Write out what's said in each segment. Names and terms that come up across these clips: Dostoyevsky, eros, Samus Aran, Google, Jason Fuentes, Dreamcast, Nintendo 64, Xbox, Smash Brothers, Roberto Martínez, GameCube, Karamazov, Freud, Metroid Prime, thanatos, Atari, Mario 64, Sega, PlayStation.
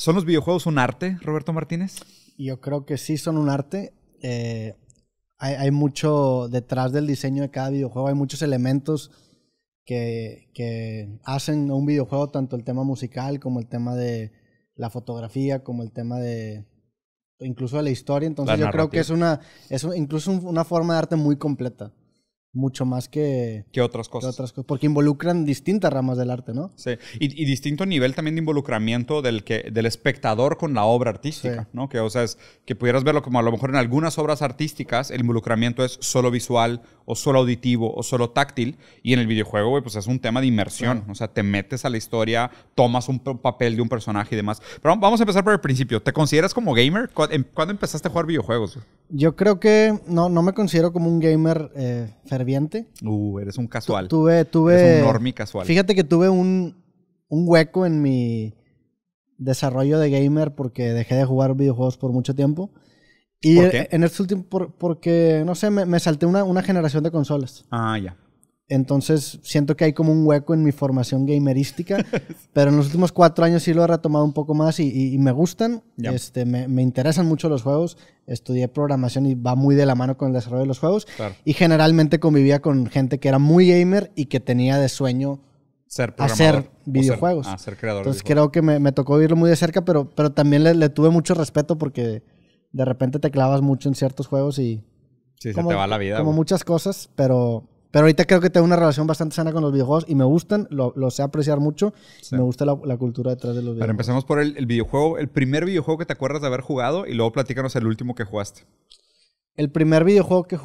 ¿Son los videojuegos un arte, Roberto Martínez? Yo creo que sí son un arte. Hay mucho detrás del diseño de cada videojuego, hay muchos elementos que hacen un videojuego, tanto el tema musical como el tema de la fotografía, como el tema de incluso de la historia. Entonces yo creo que es incluso una forma de arte muy completa. Mucho más que otras cosas. Porque involucran distintas ramas del arte, ¿no? Sí. Y distinto nivel también de involucramiento del espectador con la obra artística, sí, ¿no? Que, o sea, que pudieras verlo como a lo mejor en algunas obras artísticas el involucramiento es solo visual o solo auditivo o solo táctil. Y en el videojuego, güey, pues es un tema de inmersión. Sí. O sea, te metes a la historia, tomas un papel de un personaje y demás. Pero vamos a empezar por el principio. ¿Te consideras como gamer? ¿Cuándo empezaste a jugar videojuegos? Yo creo que no me considero como un gamer ferviente. Eres un casual. Eres un normie casual. Fíjate que tuve un hueco en mi desarrollo de gamer porque dejé de jugar videojuegos por mucho tiempo. Y ¿por qué? En este último, porque, no sé, me salté una generación de consolas. Ah, ya. Entonces siento que hay como un hueco en mi formación gamerística, pero en los últimos 4 años sí lo he retomado un poco más y me gustan, yeah. Me interesan mucho los juegos, estudié programación y va muy de la mano con el desarrollo de los juegos, claro. Y generalmente convivía con gente que era muy gamer y que tenía de sueño ser programador, hacer videojuegos, ser creador. Entonces creo que me tocó vivirlo muy de cerca, pero también le tuve mucho respeto porque de repente te clavas mucho en ciertos juegos y sí, se te va la vida. Como muchas cosas, pero ahorita creo que tengo una relación bastante sana con los videojuegos y me gustan, lo sé apreciar mucho. Sí. Me gusta la cultura detrás de los videojuegos. Pero empecemos por el videojuego, el primer videojuego que te acuerdas de haber jugado y luego platícanos el último que jugaste. El primer videojuego que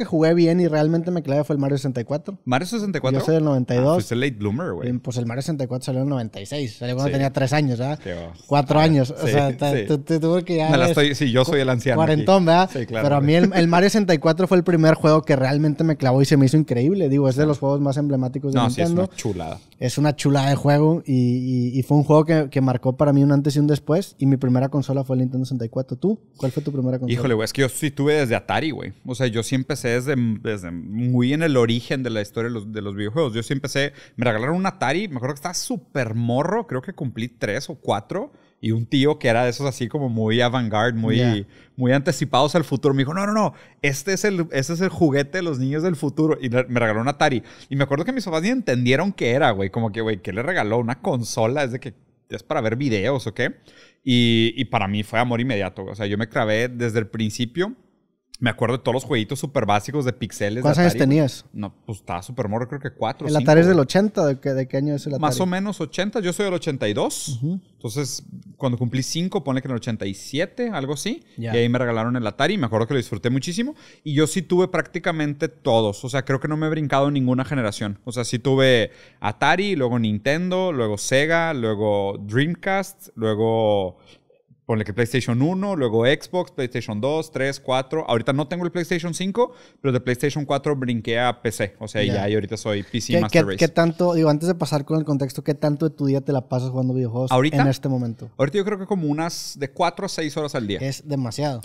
jugué bien y realmente me clavé fue el Mario 64. ¿Mario 64? Yo soy del 92. Fuiste late bloomer, güey. Pues el Mario 64 salió en el 96. Salió cuando tenía 3 años, ¿verdad? 4 años. O sea, te tuve que ya... Sí, yo soy el anciano. Cuarentón, ¿verdad? Sí, claro. Pero a mí el Mario 64 fue el primer juego que realmente me clavó y se me hizo increíble. Digo, es de los juegos más emblemáticos de Nintendo. No, sí, es una chulada. Es una chulada de juego y fue un juego que marcó para mí un antes y un después. Y mi primera consola fue el Nintendo 64. ¿Tú? ¿Cuál fue tu primera consola? Híjole, güey, es que yo sí tuve desde Atari, güey. O sea, yo sí empecé desde muy en el origen de la historia de los videojuegos. Yo sí empecé, me regalaron un Atari, me acuerdo que estaba súper morro, creo que cumplí 3 o 4, y un tío que era de esos así como muy avant-garde, muy, yeah, muy anticipados al futuro, me dijo, no, este es el juguete de los niños del futuro, y me regaló un Atari. Y me acuerdo que mis papás ni entendieron qué era, güey, como que, güey, ¿qué le regaló? ¿Una consola? Es de que es para ver videos, ¿o qué? Y para mí fue amor inmediato, o sea, yo me clavé desde el principio. Me acuerdo de todos los jueguitos súper básicos de pixeles. ¿Cuántos años tenías? No, pues estaba súper morro, creo que 4 o 5. ¿El Atari es del 80? ¿De qué año es el Atari? Más o menos 80. Yo soy del 82. Uh-huh. Entonces, cuando cumplí 5, ponle que en el 87, algo así. Yeah. Y ahí me regalaron el Atari. Me acuerdo que lo disfruté muchísimo. Y yo sí tuve prácticamente todos. O sea, creo que no me he brincado ninguna generación. O sea, sí tuve Atari, luego Nintendo, luego Sega, luego Dreamcast, luego... ponle que PlayStation 1, luego Xbox, PlayStation 2, 3, 4. Ahorita no tengo el PlayStation 5, pero de PlayStation 4 brinqué a PC. O sea, ya y ahorita soy PC Master Race. ¿Qué tanto, digo, antes de pasar con el contexto, qué tanto de tu día te la pasas jugando videojuegos en este momento? Ahorita yo creo que como unas de 4 a 6 horas al día. Es demasiado.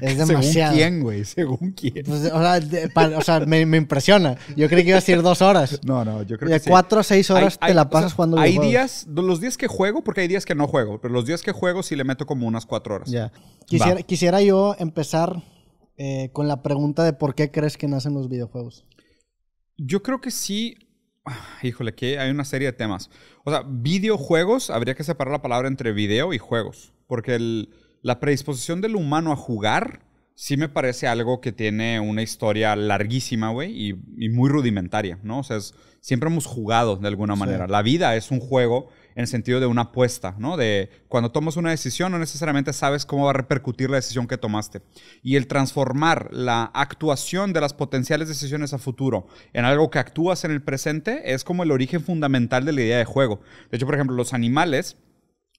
Es demasiado. ¿Según quién, güey? ¿Según quién? Pues, o sea me impresiona. Yo creí que iba a decir 2 horas. No, yo creo que sí. De 4 a 6 horas te la pasas jugando videojuegos. Hay días, los días que juego, porque hay días que no juego, pero los días que juego sí le meto como unas 4 horas. Ya. Quisiera yo empezar con la pregunta de por qué crees que nacen los videojuegos. Yo creo que sí. Híjole, que hay una serie de temas. O sea, videojuegos, habría que separar la palabra entre video y juegos. Porque la predisposición del humano a jugar sí me parece algo que tiene una historia larguísima, güey, y muy rudimentaria, ¿no? O sea, siempre hemos jugado de alguna manera. Sí. La vida es un juego en el sentido de una apuesta, ¿no? De cuando tomas una decisión no necesariamente sabes cómo va a repercutir la decisión que tomaste. Y el transformar la actuación de las potenciales decisiones a futuro en algo que actúas en el presente es como el origen fundamental de la idea de juego. De hecho, por ejemplo, los animales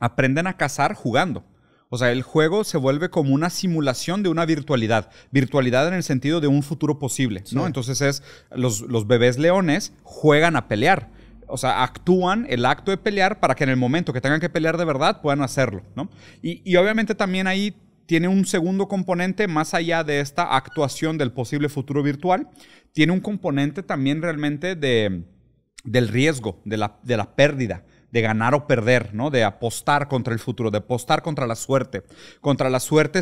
aprenden a cazar jugando. O sea, el juego se vuelve como una simulación de una virtualidad. Virtualidad en el sentido de un futuro posible, ¿no? Sí. Entonces los bebés leones juegan a pelear. O sea, actúan el acto de pelear para que en el momento que tengan que pelear de verdad puedan hacerlo, ¿no? Y obviamente también ahí tiene un segundo componente más allá de esta actuación del posible futuro virtual. Tiene un componente también realmente del riesgo, de la pérdida, de ganar o perder, ¿no? De apostar contra el futuro, de apostar contra la suerte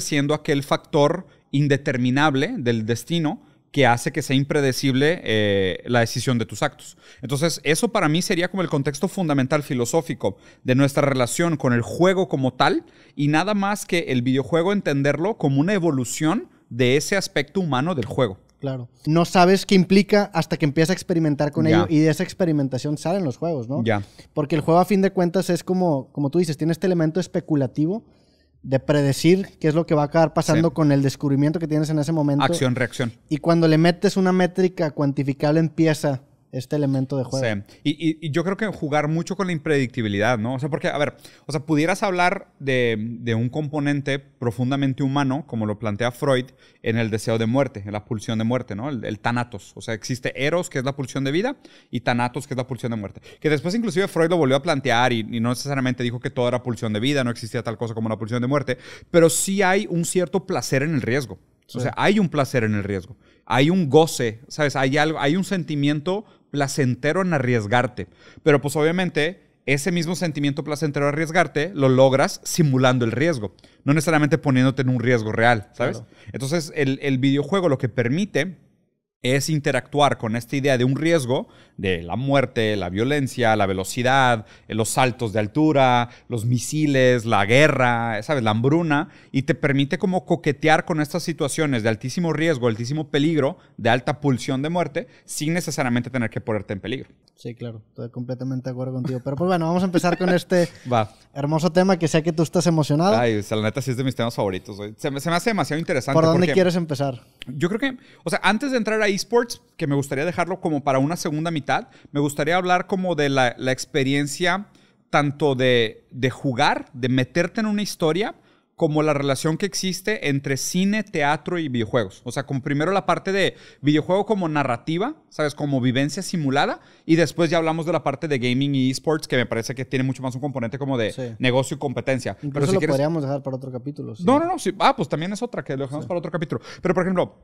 siendo aquel factor indeterminable del destino que hace que sea impredecible la decisión de tus actos. Entonces, eso para mí sería como el contexto fundamental filosófico de nuestra relación con el juego como tal, y nada más que el videojuego entenderlo como una evolución de ese aspecto humano del juego. Claro. No sabes qué implica hasta que empiezas a experimentar con ello, y de esa experimentación salen los juegos, ¿no? Ya. Porque el juego, a fin de cuentas, es como tú dices, tiene este elemento especulativo de predecir qué es lo que va a acabar pasando con el descubrimiento que tienes en ese momento. Acción, reacción. Y cuando le metes una métrica cuantificable empieza este elemento de juego. Sí. Y yo creo que jugar mucho con la impredictibilidad, ¿no? O sea, porque, a ver, o sea, pudieras hablar de un componente profundamente humano, como lo plantea Freud, en el deseo de muerte, en la pulsión de muerte, ¿no? El thanatos. O sea, existe eros, que es la pulsión de vida, y thanatos, que es la pulsión de muerte. Que después, inclusive, Freud lo volvió a plantear y no necesariamente dijo que todo era pulsión de vida, no existía tal cosa como la pulsión de muerte, pero sí hay un cierto placer en el riesgo. Sí. O sea, hay un placer en el riesgo. Hay un goce, ¿sabes? Hay algo, hay un sentimiento placentero en arriesgarte. Pero pues obviamente ese mismo sentimiento placentero de arriesgarte lo logras simulando el riesgo, no necesariamente poniéndote en un riesgo real, ¿sabes? Claro. Entonces el videojuego lo que permite es interactuar con esta idea de un riesgo, de la muerte, la violencia, la velocidad, los saltos de altura, los misiles, la guerra, ¿sabes? La hambruna, y te permite como coquetear con estas situaciones de altísimo riesgo, altísimo peligro, de alta pulsión de muerte, sin necesariamente tener que ponerte en peligro. Sí, claro, estoy completamente de acuerdo contigo. Pero pues bueno, vamos a empezar con este hermoso tema que sé que tú estás emocionado. Ay, o sea, la neta sí es de mis temas favoritos. Se me hace demasiado interesante. ¿Por dónde quieres empezar? Yo creo que, o sea, antes de entrar a eSports, que me gustaría dejarlo como para una segunda mitad, me gustaría hablar como de la experiencia tanto de jugar, de meterte en una historia, como la relación que existe entre cine, teatro y videojuegos. O sea, con primero la parte de videojuego como narrativa, ¿sabes? Como vivencia simulada, y después ya hablamos de la parte de gaming y esports, que me parece que tiene mucho más un componente como de negocio y competencia. Incluso pero si lo quieres, podríamos dejar para otro capítulo. ¿Sí? No. Sí. Ah, pues también es otra que lo dejamos para otro capítulo. Pero, por ejemplo,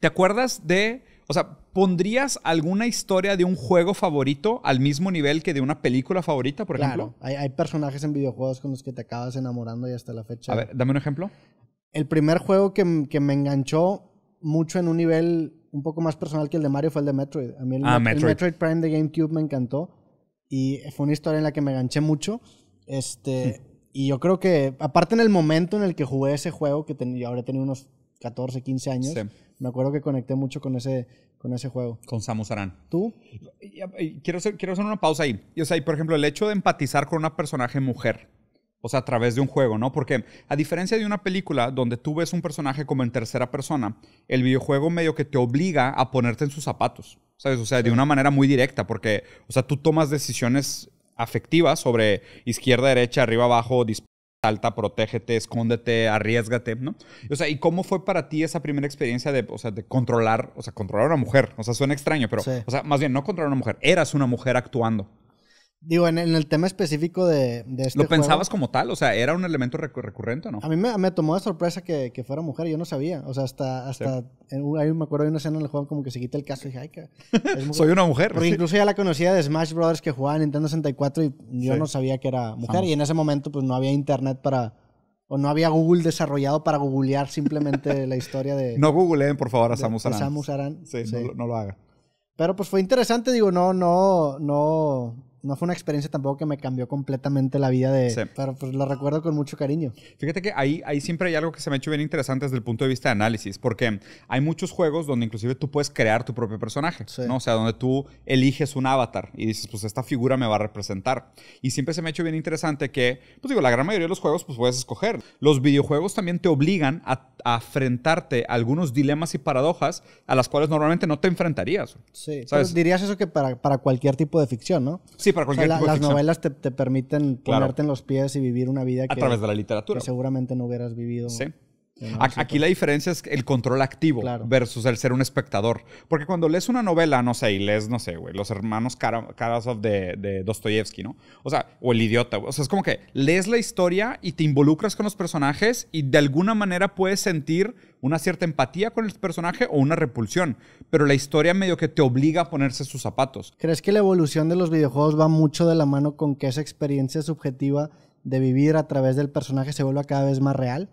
¿te acuerdas de...? O sea, ¿pondrías alguna historia de un juego favorito al mismo nivel que de una película favorita, por ejemplo? Claro, hay personajes en videojuegos con los que te acabas enamorando y hasta la fecha. A ver, dame un ejemplo. El primer juego que me enganchó mucho en un nivel un poco más personal que el de Mario fue el de Metroid. A mí el Metroid Prime de GameCube me encantó y fue una historia en la que me enganché mucho. Y yo creo que, aparte en el momento en el que jugué ese juego, que yo habré tenido unos 14, 15 años... Sí. Me acuerdo que conecté mucho con ese juego. Con Samus Aran. ¿Tú? Quiero hacer una pausa ahí. Y, o sea, por ejemplo, el hecho de empatizar con una personaje mujer, o sea, a través de un juego, ¿no? Porque a diferencia de una película donde tú ves un personaje como en tercera persona, el videojuego medio que te obliga a ponerte en sus zapatos, ¿sabes? O sea, de una manera muy directa, porque, o sea, tú tomas decisiones afectivas sobre izquierda, derecha, arriba, abajo, salta, protégete, escóndete, arriésgate, ¿no? O sea, ¿y cómo fue para ti esa primera experiencia de controlar, o sea, controlar a una mujer? O sea, suena extraño, pero, o sea, más bien, no controlar a una mujer, eras una mujer actuando. Digo, en el tema específico de este ¿Lo pensabas juego, como tal? O sea, ¿era un elemento recurrente o no? A mí me tomó de sorpresa que fuera mujer, yo no sabía. O sea, hasta ahí me acuerdo de una escena en el juego como que se quita el caso y dije, ay, que soy una mujer. Porque incluso ya la conocía de Smash Brothers, que jugaba en Nintendo 64, y yo no sabía que era mujer. Vamos. Y en ese momento pues no había internet para... O no había Google desarrollado para googlear simplemente la historia de... No googleen, por favor, a Samus Aran. Samus Aran. Sí. No lo haga. Pero pues fue interesante, digo, No fue una experiencia tampoco que me cambió completamente la vida de... Sí. Pero pues la recuerdo con mucho cariño. Fíjate que ahí siempre hay algo que se me ha hecho bien interesante desde el punto de vista de análisis, porque hay muchos juegos donde inclusive tú puedes crear tu propio personaje, ¿no? O sea, donde tú eliges un avatar y dices, pues esta figura me va a representar. Y siempre se me ha hecho bien interesante que, pues digo, la gran mayoría de los juegos pues puedes escoger. Los videojuegos también te obligan a enfrentarte a algunos dilemas y paradojas a las cuales normalmente no te enfrentarías. Sí. ¿Sabes? Pero dirías eso que para cualquier tipo de ficción, ¿no? Sí. Para cualquier tipo de ficción. Las novelas te permiten ponerte en los pies y vivir una vida que... A través de la literatura. Que seguramente no hubieras vivido. Sí. Aquí la diferencia es el control activo versus el ser un espectador. Porque cuando lees una novela, no sé, y lees, no sé, güey, Los hermanos Karamazov de Dostoyevsky, ¿no? O sea, o El idiota, güey. O sea, es como que lees la historia y te involucras con los personajes y de alguna manera puedes sentir una cierta empatía con el personaje o una repulsión. Pero la historia medio que te obliga a ponerse sus zapatos. ¿Crees que la evolución de los videojuegos va mucho de la mano con que esa experiencia subjetiva de vivir a través del personaje se vuelva cada vez más real?